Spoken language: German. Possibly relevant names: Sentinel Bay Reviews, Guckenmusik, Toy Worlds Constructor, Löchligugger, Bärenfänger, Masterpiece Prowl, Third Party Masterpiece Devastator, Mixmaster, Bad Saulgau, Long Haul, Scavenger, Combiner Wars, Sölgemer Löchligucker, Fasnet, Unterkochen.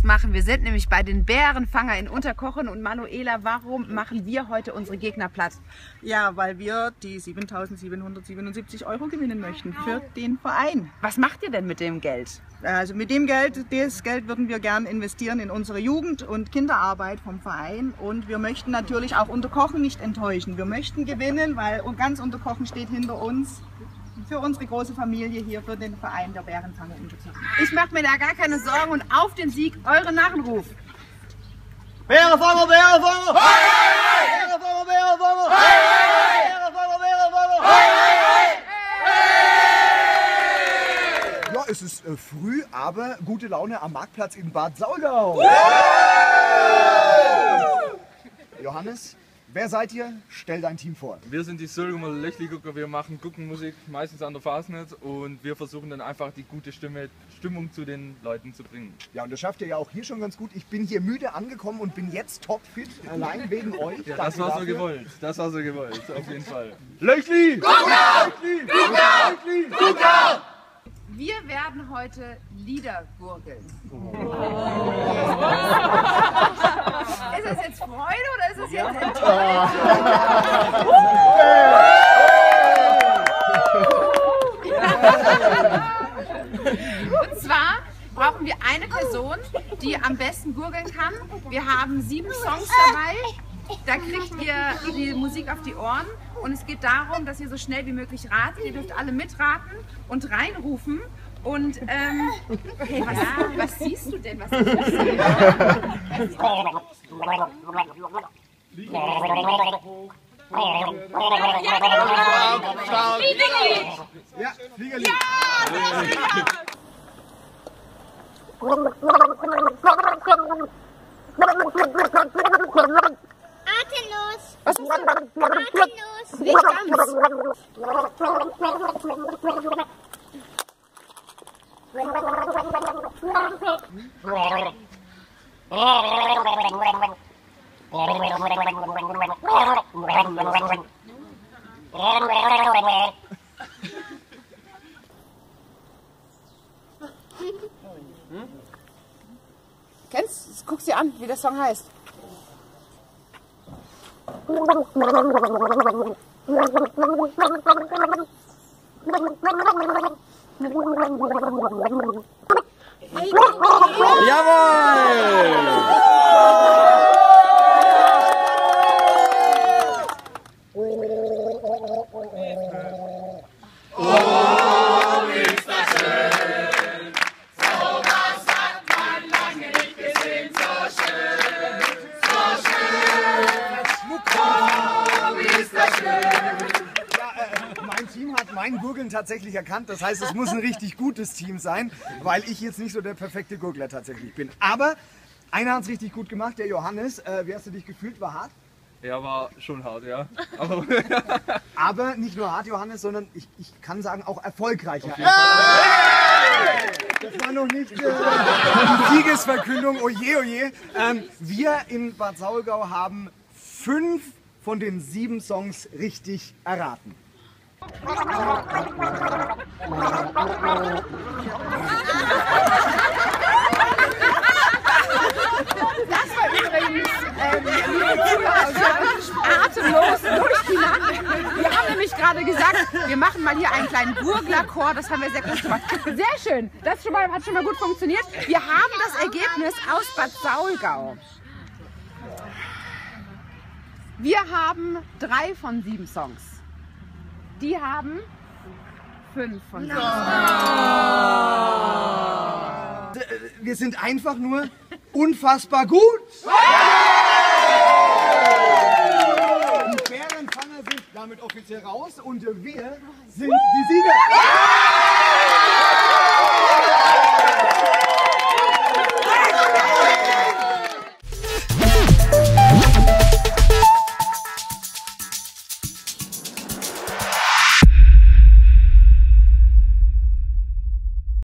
Text machen. Wir sind nämlich bei den Bärenfänger in Unterkochen. Und Manuela, warum machen wir heute unsere Gegner platt? Ja, weil wir die 7.777 Euro gewinnen möchten für den Verein. Was macht ihr denn mit dem Geld? Also mit dem Geld, das Geld würden wir gern investieren in unsere Jugend- und Kinderarbeit vom Verein. Und wir möchten natürlich auch Unterkochen nicht enttäuschen. Wir möchten gewinnen, weil ganz Unterkochen steht hinter uns. Für unsere große Familie hier, für den Verein der Bärenfänger. Ich mache mir da gar keine Sorgen und auf den Sieg euren Narrenruf. Bärenfänger, Bärenfänger! Bärenfänger, Bärenfänger! Bärenfänger, Bärenfänger! Ja, es ist früh, aber gute Laune am Marktplatz in Bad Saulgau. Johannes? Wer seid ihr? Stell dein Team vor. Wir sind die Sölgemer Löchligucker. Wir machen Guckenmusik meistens an der Fasnet und wir versuchen dann einfach die gute Stimmung zu den Leuten zu bringen. Ja, und das schafft ihr ja auch hier schon ganz gut. Ich bin hier müde angekommen und bin jetzt topfit, allein wegen euch. Ja, das war so gewollt. Das war so gewollt, auf jeden Fall. Löchli! Gucker! Löchli! Gucker! Wir werden heute Lieder gurgeln. Oh. Ist das jetzt Freude oder ist das jetzt Enttäuschung? Und zwar brauchen wir eine Person, die am besten gurgeln kann. Wir haben 7 Songs dabei. Da kriegt ihr die Musik auf die Ohren und es geht darum, dass ihr so schnell wie möglich ratet. Ihr dürft alle mitraten und reinrufen. Und hey, was siehst du denn? Was ist das denn? Ja, Fliegerlied! Ja, Atemlos! Atemlos! Nicht ganz! Kennst? Guck's dir an, wie der Song heißt. Mein Gurgeln tatsächlich erkannt, das heißt, es muss ein richtig gutes Team sein, weil ich jetzt nicht so der perfekte Gurgler tatsächlich bin. Aber einer hat es richtig gut gemacht, der Johannes. Wie hast du dich gefühlt? War hart? Ja, war schon hart, ja. Aber nicht nur hart, Johannes, sondern ich kann sagen, auch erfolgreich. Okay. Das war noch nicht die Siegesverkündung, oje, oje. Wir in Bad Saulgau haben 5 von den 7 Songs richtig erraten. Das war übrigens atemlos durch die Nacht. Wir haben nämlich gerade gesagt, wir machen mal hier einen kleinen Gurglerchor. Das haben wir sehr gut gemacht. Sehr schön. Das hat schon mal gut funktioniert. Wir haben das Ergebnis aus Bad Saulgau. Wir haben 3 von 7 Songs. Die haben 5 von 6. No. Wir sind einfach nur unfassbar gut. Die Bärenfänger sind damit offiziell raus und wir sind die Sieger.